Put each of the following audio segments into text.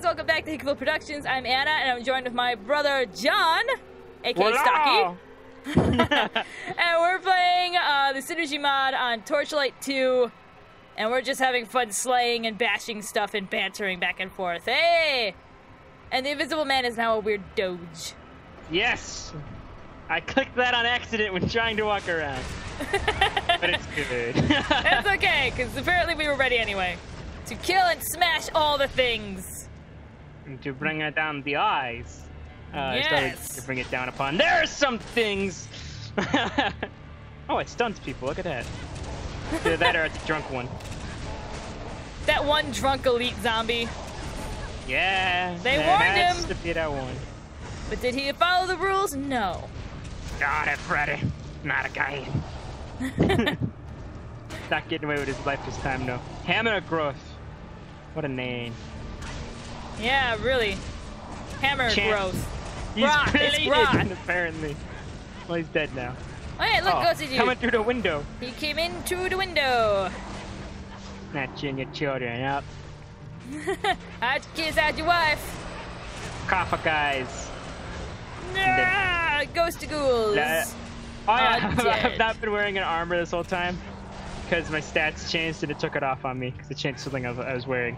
guys, welcome back to Hickville Productions. I'm Anna, and I'm joined with my brother John, aka Stocky. And we're playing the Synergy mod on Torchlight 2, and we're just having fun slaying and bashing stuff and bantering back and forth. Hey! And the Invisible Man is now a weird doge. Yes! I clicked that on accident when trying to walk around. But it's good. That's okay, because apparently we were ready anyway. To kill and smash all the things. And to bring it down the eyes. Yes! To bring it down upon. There are some things! Oh, it stuns people. Look at that. Either that or it's a drunk one. That one drunk elite zombie. Yeah. They warned him. But did he follow the rules? No. Got it, Freddy. Not a guy. Not getting away with his life this time, no. Hammer Growth. What a name. Yeah, really. Hammer Growth. He's rot, really rot. Apparently. Well, he's dead now. Oh, yeah, look, goes at you. Coming through the window. He came in through the window. Snatching your children up. How'd you kiss out your wife? Coffer guys. Nah, ghost of ghouls. I've not been wearing an armor this whole time because my stats changed and it took it off on me because it changed something I was wearing.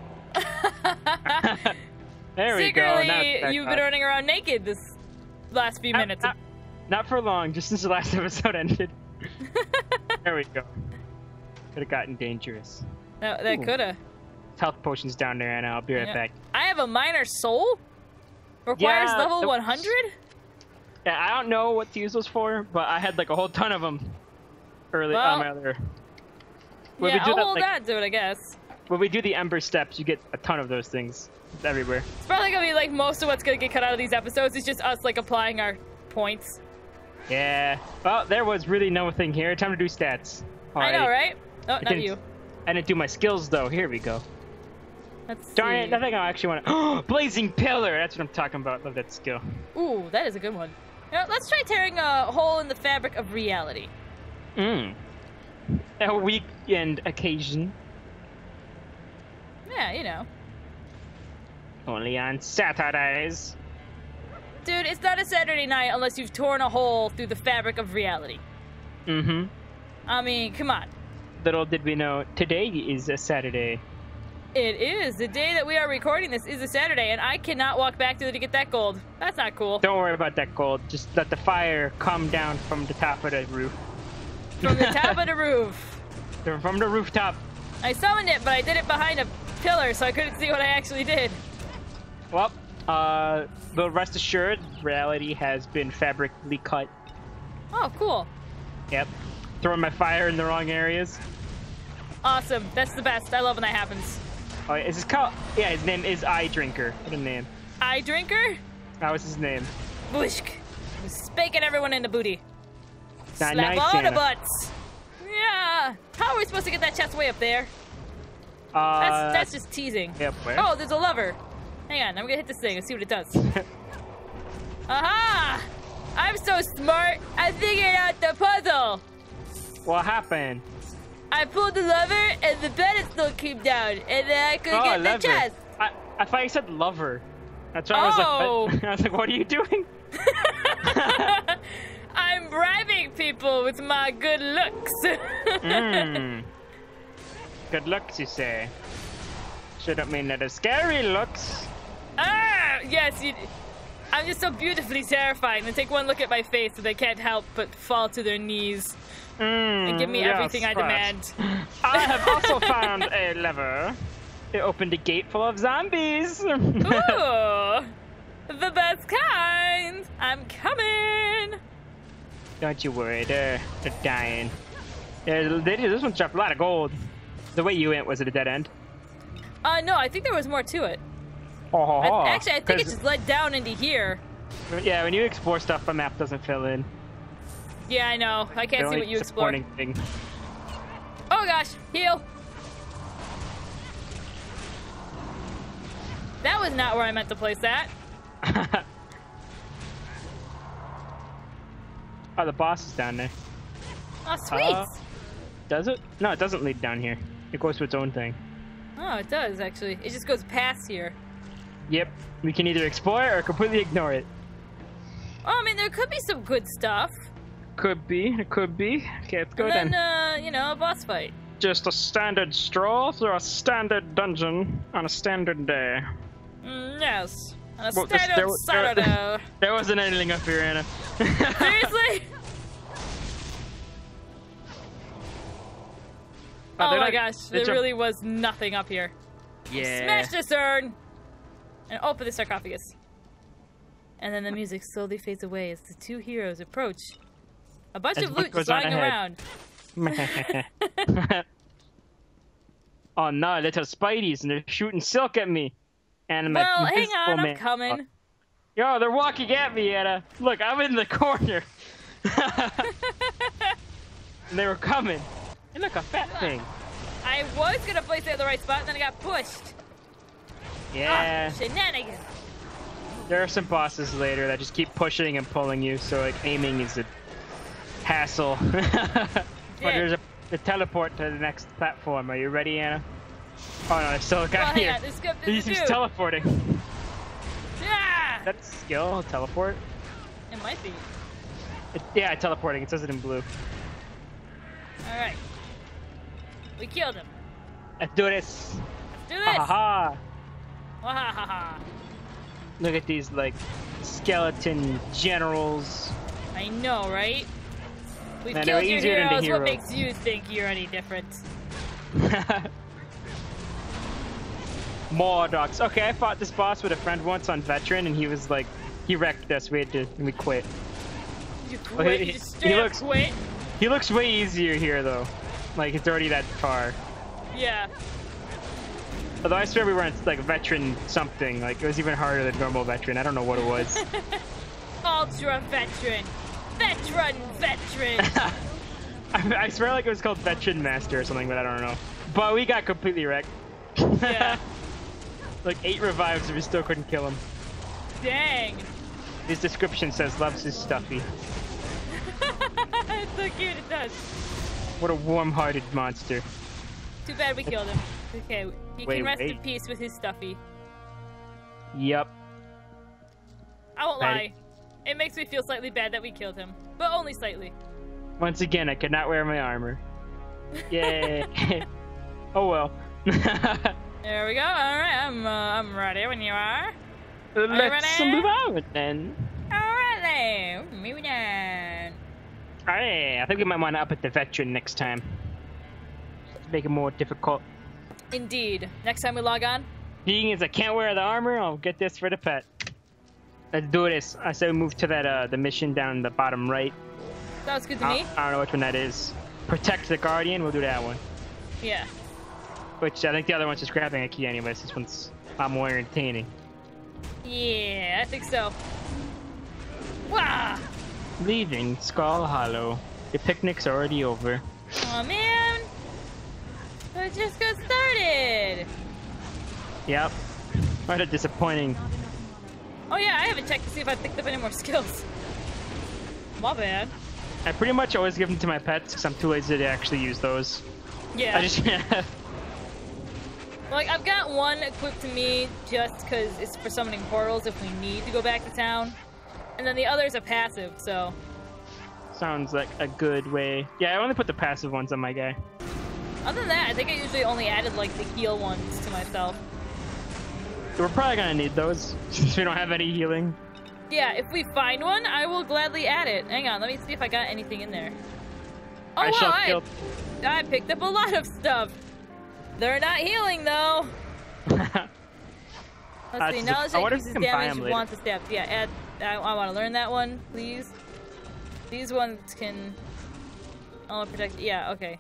There we go. Secretly, you've been running around naked this last few minutes. Not for long, just since the last episode ended. There we go. Could have gotten dangerous. No, that could have. Health potions down there, and I'll be right back. I have a minor soul? Requires level 100? Yeah, I don't know what to use those for, but I had like a whole ton of them early on my other. Yeah, I'll hold on to it, I guess. When we do the Ember Steps, you get a ton of those things everywhere. It's probably gonna be like most of what's gonna get cut out of these episodes is just us like applying our points. Yeah. Well, there was really no thing here. Time to do stats. Alright. I know, right? Oh, not you. I didn't do my skills though. Here we go. Darn it, I think I actually want to. Oh, Blazing Pillar! That's what I'm talking about. Love that skill. Ooh, that is a good one. You know, let's try tearing a hole in the fabric of reality. Mmm. A weekend occasion. Yeah, you know. Only on Saturdays. Dude, it's not a Saturday night unless you've torn a hole through the fabric of reality. Mm-hmm. I mean, come on. Little did we know, today is a Saturday. It is. The day that we are recording this is a Saturday, and I cannot walk back to it to get that gold. That's not cool. Don't worry about that gold. Just let the fire come down from the top of the roof. From the top of the roof. From the rooftop. I summoned it, but I did it behind a pillar, so I couldn't see what I actually did. Well, but rest assured, reality has been fabrically cut. Oh, cool. Yep. Throwing my fire in the wrong areas. Awesome. That's the best. I love when that happens. Oh, is this called? Yeah, his name is Eye Drinker. What a name. Eye Drinker? That was his name. Booshk. He was spaking everyone in the booty. Not slap nice, all the butts. Yeah. How are we supposed to get that chest way up there? That's just teasing. Yep, where? Oh, there's a lever. Hang on. I'm going to hit this thing and see what it does. Aha! I'm so smart. I figured out the puzzle. What happened? I pulled the lever and the pedestal came down, and then I couldn't get the chest. I thought you said lover. That's why I was like, what are you doing? I'm bribing people with my good looks. Good looks, you say? Shouldn't mean that it's scary looks. Ah, yes. I'm just so beautifully terrifying. They take one look at my face, so they can't help but fall to their knees. And give me everything I demand. I have also found a lever. It opened a gate full of zombies. Ooh, the best kind. I'm coming. Don't you worry, they're dying. This one dropped a lot of gold. The way you went, was it a dead end? No, I think there was more to it. Oh, actually, I think it just led down into here. Yeah, when you explore stuff, the map doesn't fill in. Yeah, I know. I can't see what you explore. Thing. Oh gosh, heal! That was not where I meant to place that. Oh, the boss is down there. Oh, sweet! Does it? No, it doesn't lead down here. It goes to its own thing. Oh, it does, actually. It just goes past here. Yep, we can either explore or completely ignore it. Oh, I mean, there could be some good stuff. Could be, it could be. Okay, let's go then. And then, you know, a boss fight. Just a standard stroll through a standard dungeon on a standard day. Yes, on a standard Saturday. There wasn't anything up here, Anna. Seriously? Oh my gosh, there really was nothing up here. Yeah. Smash this urn! And open the sarcophagus. And then the music slowly fades away as the two heroes approach. A bunch of loot flying around. Oh no, little Spideys, and they're shooting silk at me. And well, hang on, I'm coming. Yo, they're walking at me, Anna. Look, I'm in the corner. And they were coming. And look, a fat thing. I was gonna place it at the right spot, and then I got pushed. Yeah. Oh, shenanigans. There are some bosses later that just keep pushing and pulling you, so like aiming is a hassle. But there's a teleport to the next platform. Are you ready, Anna? Oh no, there's still a guy here. He's teleporting. Yeah. That's skill, teleport. It might be. Yeah, teleporting. It says it in blue. All right. We killed him. Let's do this. Let's do this. Ha ha ha. Look at these like skeleton generals. I know, right? We've killed your heroes. What makes you think you're any different? Mordox. Okay, I fought this boss with a friend once on Veteran, and he was like, he wrecked us. We quit. You quit? Well, you just straight up quit? He looks way easier here, though. Like, it's already that far. Yeah. Although I swear we weren't, like, Veteran something. Like, it was even harder than normal Veteran. I don't know what it was. Ultra Veteran. Veteran. I swear, like, it was called Veteran Master or something, but I don't know. But we got completely wrecked. Yeah. Like, 8 revives and we still couldn't kill him. Dang. His description says, loves his stuffy. It's so cute, it does. What a warm-hearted monster. Too bad we killed him. Okay, he can rest in peace with his stuffy. Yep. I won't lie. It makes me feel slightly bad that we killed him, but only slightly. Once again, I could not wear my armor. Yay. Oh well. There we go. All right, I'm ready when you are. Let's move on then. All right, moving on. All right, I think we might want to up at the Veteran next time. Make it more difficult. Indeed. Next time we log on. Being as I can't wear the armor, I'll get this for the pet. Let's do this. I say we move to that the mission down in the bottom right. Sounds good to me. I don't know which one that is. Protect the Guardian. We'll do that one. Yeah. Which I think the other one's just grabbing a key anyways. This one's a lot more entertaining. Yeah, I think so. Wah! Leaving Skull Hollow. The picnic's already over. Aw, man! It just got started! Yep. What a disappointing... Oh yeah, I haven't checked to see if I picked up any more skills. My bad. I pretty much always give them to my pets because I'm too lazy to actually use those. Yeah. I just... Like, I've got one equipped to me just because it's for summoning portals if we need to go back to town. And then the others are passive, so... Sounds like a good way. Yeah, I only put the passive ones on my guy. Other than that, I think I usually only added, like, the heal ones to myself. We're probably gonna need those, since we don't have any healing. Yeah, if we find one, I will gladly add it. Hang on, let me see if I got anything in there. Oh, wow, I picked up a lot of stuff. They're not healing, though. Let's see, knowledge that uses damage, wants a step. Yeah, add... I want to learn that one, please. These ones can... Oh, protect... Yeah, okay.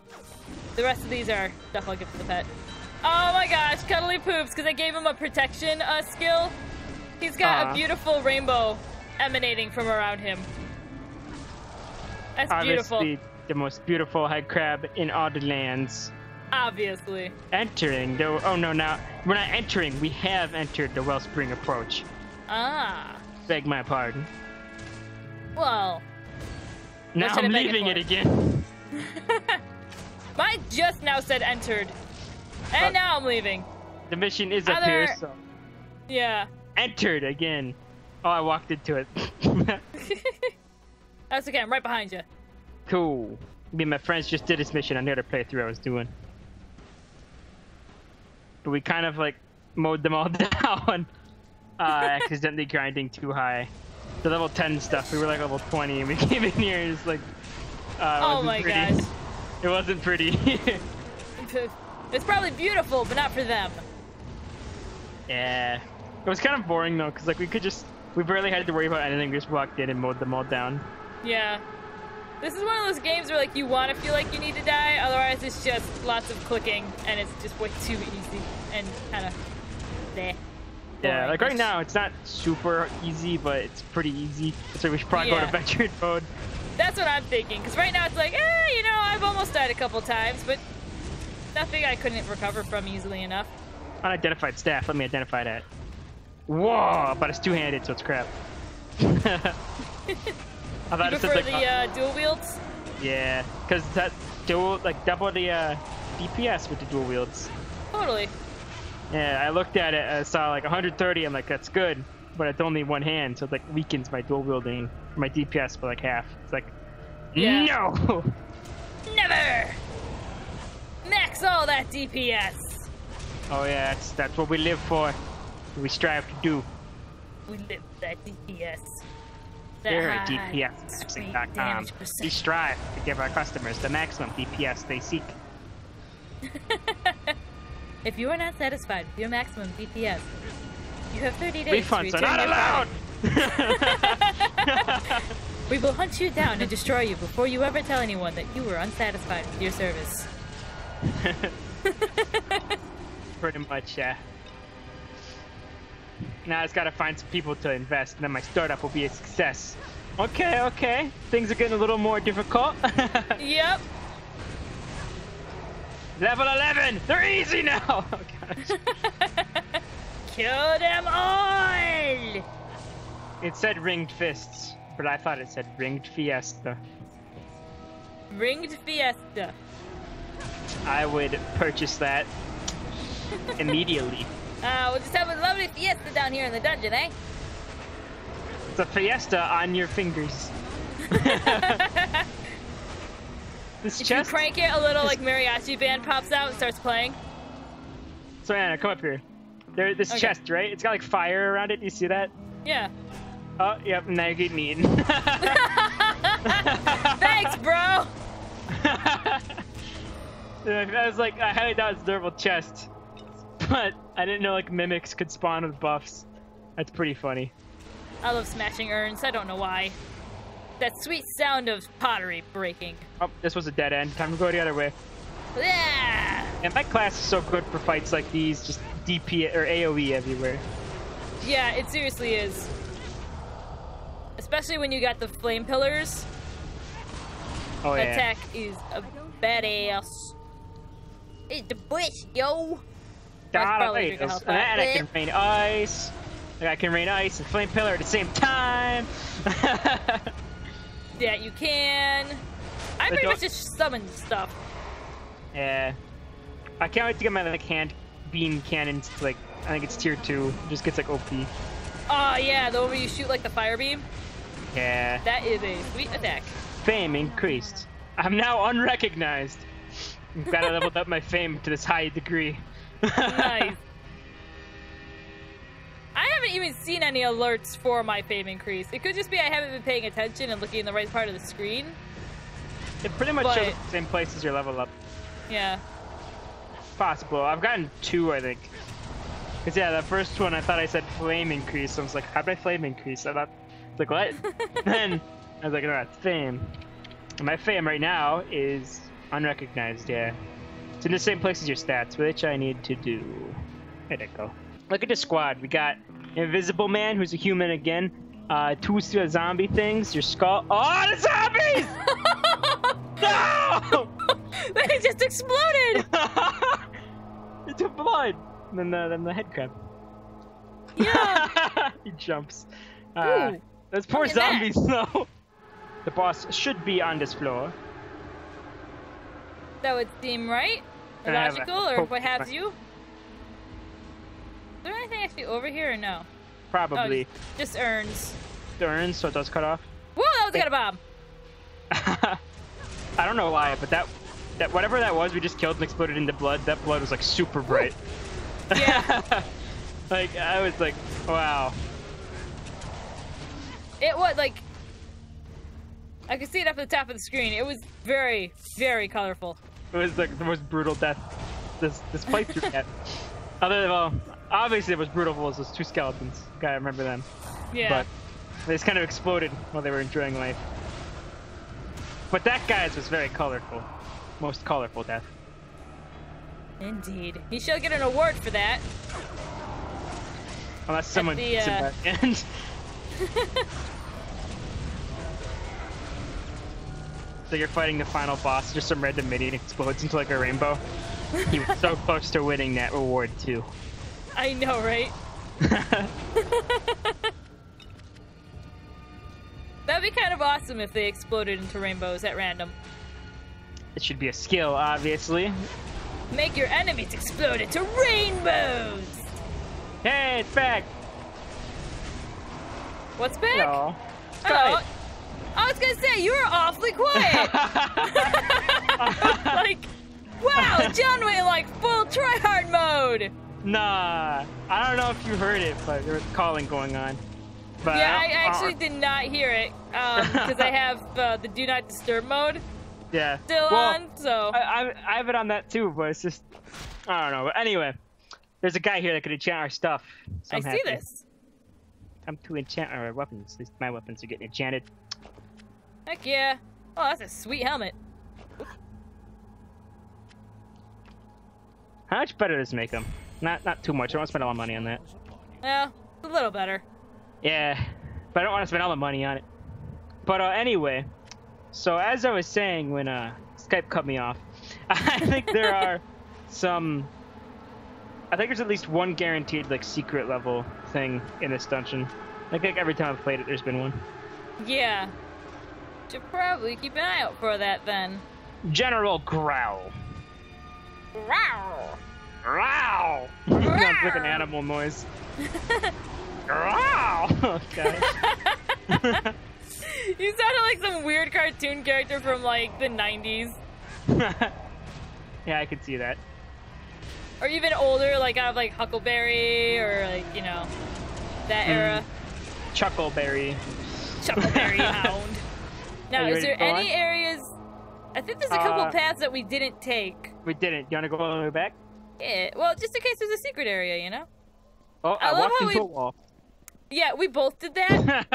The rest of these are stuff I'll give to the pet. Oh my gosh, Cuddlypoops, because I gave him a protection skill. He's got a beautiful rainbow emanating from around him. That's beautiful. Obviously, the most beautiful head crab in all the lands. Obviously. Entering the... Oh no, now... We're not entering, we have entered the Wellspring approach. Ah. Beg my pardon. Well. Now I'm leaving it again. Mine just now said entered. And now I'm leaving. The mission is up here, so. Yeah. Entered again. Oh, I walked into it. That's okay, I'm right behind you. Cool. Me and my friends just did this mission on the other playthrough I was doing. But we kind of like mowed them all down. Accidentally grinding too high. The level 10 stuff, we were like level 20 and we came in here and it's like, oh my gosh. It wasn't pretty. It's probably beautiful, but not for them. Yeah. It was kind of boring though, because like we barely had to worry about anything. We just walked in and mowed them all down. Yeah. This is one of those games where like you want to feel like you need to die, otherwise it's just lots of clicking and it's just way too easy and kind of bleh. Yeah, like right now it's not super easy, but it's pretty easy. So we should probably go to adventure mode. That's what I'm thinking, because right now it's like, you know, I've almost died a couple times, but nothing I couldn't recover from easily enough. Unidentified staff, let me identify that. Whoa, but it's two-handed, so it's crap. I thought it said like, the dual wields? Yeah, because that dual, like double the DPS with the dual wields. Totally. Yeah, I looked at it, I saw like 130, I'm like, that's good, but it's only one hand, so it like weakens my dual wielding, my DPS by like half. It's like, no! Never! Max all that DPS! Oh yeah, that's what we live for. We strive to do. We live for that DPS. They're at DPSmaxing.com. We strive to give our customers the maximum DPS they seek. If you are not satisfied with your maximum DPS, you have 30 days to return your product. We will hunt you down and destroy you before you ever tell anyone that you were unsatisfied with your service. Pretty much, yeah. Now I just gotta find some people to invest, and then my startup will be a success. Okay, okay. Things are getting a little more difficult. Yep. Level 11! They're easy now! Oh, gosh. Kill them all! It said ringed fists, but I thought it said ringed fiesta. Ringed fiesta. I would purchase that immediately. We'll just have a lovely fiesta down here in the dungeon, eh? It's a fiesta on your fingers. This if you crank it, a little like mariachi band pops out and starts playing. So Anna, come up here. There, this chest, right? It's got like fire around it. You see that? Yeah. Oh, yep. Now you're getting eaten. Thanks, bro. I was like, I highly doubt it's a durable chest, but I didn't know like mimics could spawn with buffs. That's pretty funny. I love smashing urns. I don't know why. That sweet sound of pottery breaking. Oh, this was a dead end. Time to go the other way. Yeah. And my class is so good for fights like these, just DP or AoE everywhere. Yeah, it seriously is. Especially when you got the flame pillars. Oh yeah. Attack is a badass. It's the bush, yo. And I can rain ice. I can rain ice and flame pillar at the same time. Yeah, you can. I pretty much just summon stuff. Yeah. I can't wait to get my like hand beam cannons. Like I think it's tier 2. It just gets like OP. Oh yeah, the one where you shoot like the fire beam. Yeah. That is a sweet attack. Fame increased. I'm now unrecognized. I'm glad I leveled up my fame to this high degree. Nice. I haven't even seen any alerts for my fame increase. It could just be I haven't been paying attention and looking in the right part of the screen. It pretty much shows the same place as your level up. Yeah. Possible. I've gotten 2, I think. Because, yeah, the first one I thought I said flame increase. So I was like, how'd my flame increase? I thought, like, what? Then I was like, no, it's fame. And my fame right now is unrecognized, yeah. It's in the same place as your stats, which I need to do. There it go. Look at this squad. We got Invisible Man, who's a human again. 2 zombie things. Your skull. Oh, the zombies! No! They just exploded. It took blood. And then the head crab. Yeah. He jumps. Ooh, those poor zombies, though. The boss should be on this floor. That would seem right, logical, or what have you. Is there anything actually over here or no? Probably. Oh, just urns. The urns, so it does cut off. Whoa, that was a good bomb. I don't know why, but that whatever that was, we just killed and exploded into blood. That blood was like super bright. Yeah. Like I was like, wow. It was like I could see it up at the top of the screen. It was very, very colorful. It was like the most brutal death this playthrough yet. Other than, well, obviously it was brutal because those two skeletons. Gotta remember them. Yeah. But they just kind of exploded while they were enjoying life. But that guy's was very colorful. Most colorful death. Indeed. He shall get an award for that. Unless someone gets him back in. So you're fighting the final boss, just some random minion explodes into like a rainbow. He was so close to winning that reward too. I know, right? That'd be kind of awesome if they exploded into rainbows at random. It should be a skill, obviously. Make your enemies explode into rainbows! Hey, it's back! What's back? No. Oh. I was gonna say, you were awfully quiet! Like, wow, John went like full tryhard mode! Nah, I don't know if you heard it, but there was calling going on. But yeah, I actually did not hear it because I have the Do Not Disturb mode. Yeah, still on. So I have it on that too, but it's just I don't know. But anyway, there's a guy here that could enchant our stuff. So I see this. Time to enchant our weapons. At least my weapons are getting enchanted. Heck yeah! Oh, that's a sweet helmet. How much better does it make them? Not too much. I don't want to spend all my money on that. Well, a little better. Yeah, but I don't want to spend all the money on it. But anyway, so as I was saying when Skype cut me off, I think there are some... I think there's at least one guaranteed like secret level thing in this dungeon. I think every time I've played it, there's been one. Yeah. Should probably keep an eye out for that then. General Growl. Growl. Growl. Sounds like an animal noise. Wow! Okay. You sounded like some weird cartoon character from like the 90s. Yeah, I could see that. Or even older, like out of like Huckleberry or like, you know, that era. Chuckleberry. Chuckleberry Hound. Now, is there any areas? I think there's a couple paths that we didn't take. We didn't. You want to go all the way back? Yeah, well, just in case there's a secret area, you know? Oh, I walked into a wall. Yeah, we both did that.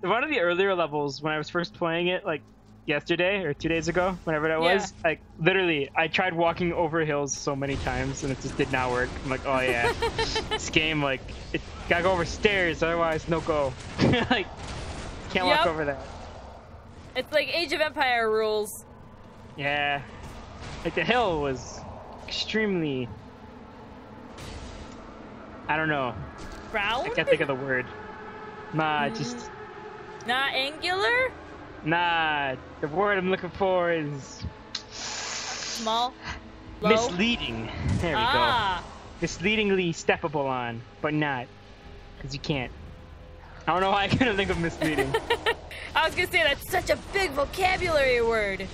One of the earlier levels, when I was first playing it, like yesterday or 2 days ago, whenever that was, like literally, I tried walking over hills so many times and it just did not work. I'm like, oh yeah, this game, like, it gotta go over stairs, otherwise no go. Like, can't walk over that. It's like Age of Empire rules. Yeah, like the hill was extremely. I don't know. Round? I can't think of the word. Nah, just... Not angular? Nah, the word I'm looking for is... Small? Low? Misleading. There we go. Misleadingly steppable on, but not. Because you can't. I don't know why I couldn't think of misleading. I was going to say, that's such a big vocabulary word.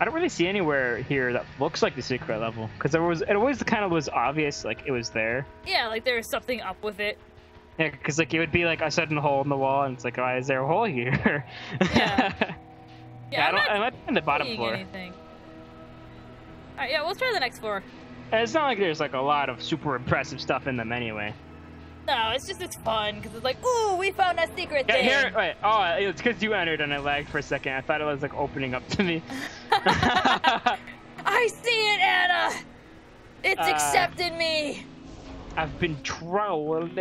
I don't really see anywhere here that looks like the secret level, because it always kind of was obvious, like it was there. Yeah, like there was something up with it. Yeah, because like it would be like I said, in a hole in the wall, and it's like, oh, is there a hole here? Yeah. Yeah, I might be in the bottom floor. Anything. All right, yeah, we'll try the next floor. And it's not like there's like a lot of super impressive stuff in them anyway. No, it's just it's fun because it's like, ooh, we found a secret thing. Here, wait, oh, it's because you entered and I lagged for a second. I thought it was like opening up to me. I see it, Anna. It's accepted me. I've been trolled.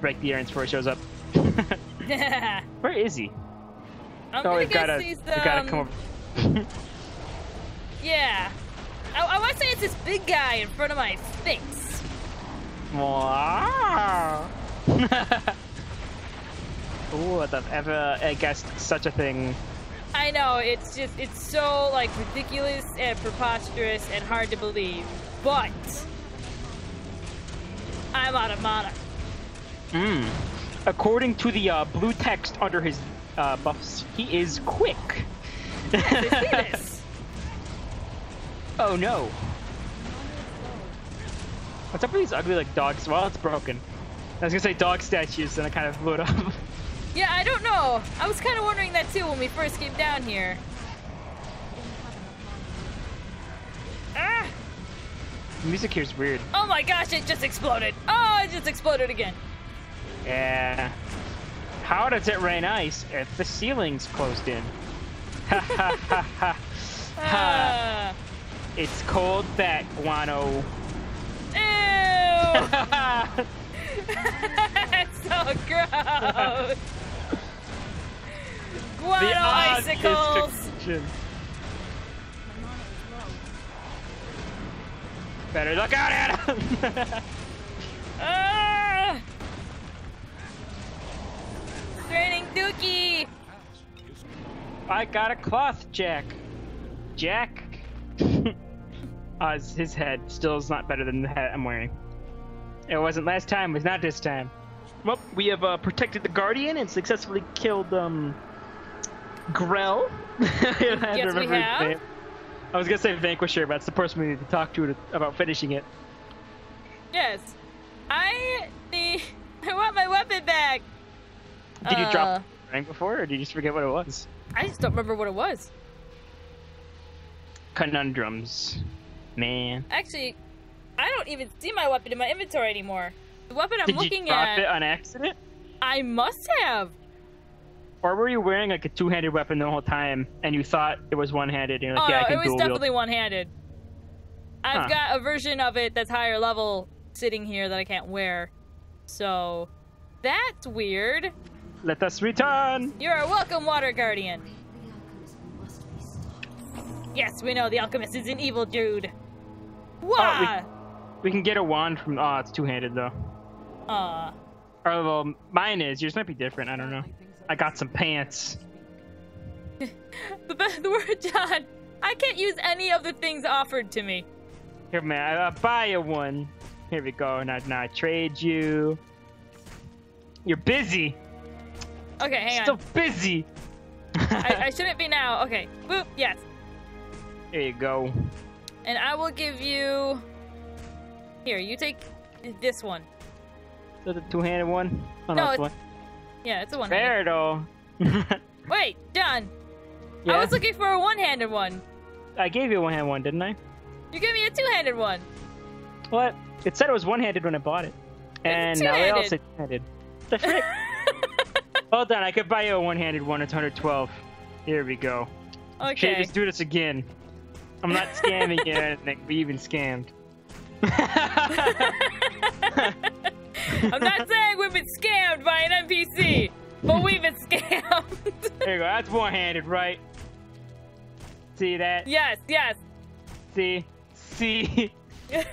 Break the errands before it shows up. Where is he? I'm gonna guess he's the. Gotta come over. Yeah, I want to say it's this big guy in front of my face. Wow. Ooh, I've ever guessed such a thing. I know, it's just, it's so, like, ridiculous and preposterous and hard to believe, but I'm out of mana. Mm. According to the blue text under his buffs, he is quick. Oh no. What's up with these ugly, like, dogs? Well, it's broken. I was gonna say dog statues, and I kind of blew it up. Yeah, I don't know. I was kind of wondering that too when we first came down here. Ah! The music here's weird. Oh my gosh, it just exploded. Oh, it just exploded again. Yeah. How does it rain ice if the ceiling's closed in? Ha ha ha ha. Ha. It's cold, that guano. Ew! That's so gross. Guano icicles. Better look out at him. Straining Dookie. I got a cloth, Jack. Jack. His head still is not better than the hat I'm wearing. It wasn't last time, it's not this time. Well, we have protected the Guardian and successfully killed Grell. Yes, we have. I was gonna say Vanquisher, but that's the person we need to talk to about finishing it. Yes. I want my weapon back. Did you drop the rank before, or did you just forget what it was? I just don't remember what it was. Conundrums, man. Actually, I don't even see my weapon in my inventory anymore. The weapon I'm looking at. Did you drop it on accident? I must have. Or were you wearing like a two-handed weapon the whole time, and you thought it was one-handed? And you're like, oh, yeah, no, I can dual-wield. It was definitely one-handed. I've got a version of it that's higher level sitting here that I can't wear. So, that's weird. Let us return. You're welcome, Water Guardian. Yes, we know the alchemist is an evil dude. Wah! We can get a wand from. Oh, it's two-handed though. Or well, mine is. Yours might be different. I don't know. I got some pants. The word, John. I can't use any of the things offered to me. Here, man. I'll buy you one. Here we go. Now I trade you. You're busy. Okay, hang on. Still busy. I shouldn't be now. Okay. Boop. Yes. There you go. And I will give you. Here, you take this one. Is that a two-handed one? Oh, no, it's one. Yeah, it's a one. Fair though. Wait, John. Yeah? I was looking for a one-handed one. I gave you a one-handed one, didn't I? You gave me a two-handed one. What? It said it was one-handed when I bought it, and now it also two-handed. The frick. Hold on, I could buy you a one-handed one. It's 112. Here we go. Okay. Should just do this again. I'm not scamming you or anything. We even scammed. I'm not saying we've been scammed by an NPC, but we've been scammed. There you go. That's one-handed, right? See that? Yes, yes. See? See? Yeah,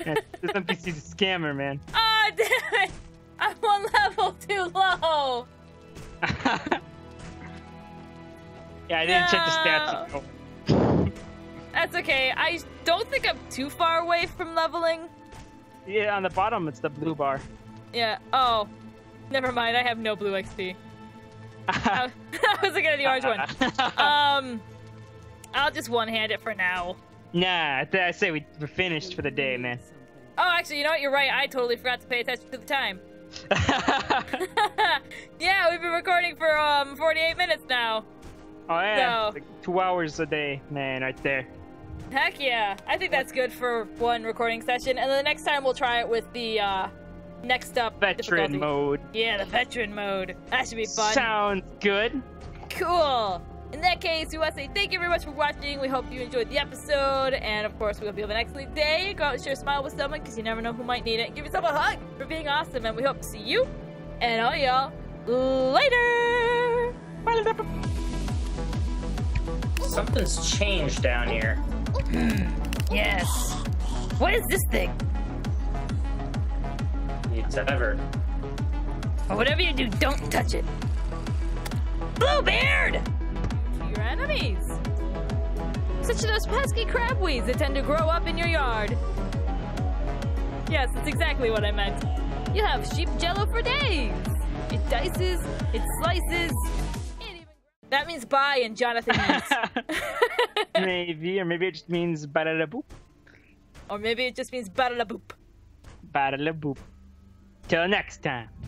this NPC's a scammer, man. Oh, damn it. I'm one level too low. Yeah, I didn't check the stats. Oh. That's okay. I don't think I'm too far away from leveling. Yeah, on the bottom, it's the blue bar. Yeah. Oh. Never mind. I have no blue XP. I was looking at the orange one. I'll just one-hand it for now. Nah, I say we're finished for the day, man. Oh, actually, you know what? You're right. I totally forgot to pay attention to the time. Yeah, we've been recording for 48 minutes now. Oh, yeah. So, like 2 hours a day, man, right there. Heck yeah. I think that's good for one recording session. And then the next time we'll try it with the next up veteran mode. Yeah, the veteran mode. That should be fun. Sounds good. Cool. In that case, we want to say thank you very much for watching. We hope you enjoyed the episode. And of course, we hope you have an excellent day. Go out and share a smile with someone because you never know who might need it. Give yourself a hug for being awesome. And we hope to see you and all y'all later. Bye. Something's changed down here. Yes. What is this thing? It's ever. Whatever you do, don't touch it. Bluebeard! You're enemies! Such as those pesky crabweeds that tend to grow up in your yard. Yes, that's exactly what I meant. You'll have sheep jello for days! It dices, it slices, it even... That means bye and Jonathan means. Maybe, or maybe it just means ba-da-da-boop. Or maybe it just means ba-da-da-boop. Ba-da-da-boop. Till next time.